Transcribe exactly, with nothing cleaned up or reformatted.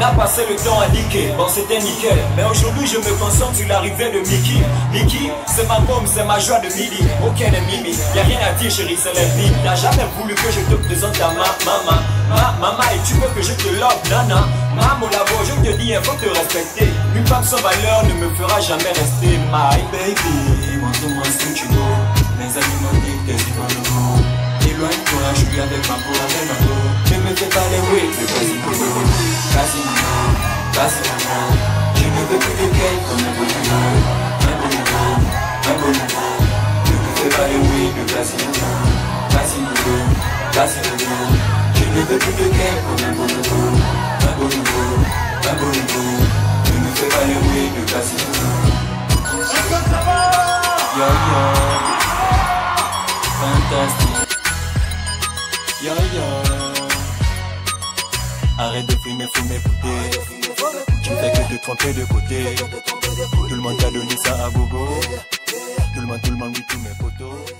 On a passé le temps à niquer, bon c'était nickel. Mais aujourd'hui je me concentre sur l'arrivée de Mickey. Mickey, c'est ma pomme, c'est ma joie de midi. Ok les mimi, y'a rien à dire chérie, c'est la vie. T'as jamais voulu que je te présente ta ma maman. Ma maman et tu veux que je te love, nana. Maman la voix, je te dis, il faut te respecter. Une femme sans valeur ne me fera jamais rester. My baby, montre-moi ce que tu veux. Mes amis m'ont dit que c'est pas le monde. Éloigne-toi, je suis avec ma peau, avec ma peau. Je me fais pas les oui, mais vas-y, vas-y, vas-y, maman. Je ne veux plus de cake comme un bon maman. Un bon maman, un bon maman. Je ne fais pas les oui, mais vas-y, maman. Vas-y, maman, vas-y, maman. Je ne veux plus de cake comme un bon maman. Un bon maman, un bon maman. Je ne fais pas les oui, mais vas-y, maman. Yo yo, fantastique. Yo yo, arrête de fumer, fumer, écouter. Tu fais que te tromper de côté. Tout le monde t'a donné ça à gogo. Tout le monde, tout le monde, oui, tous mes potos.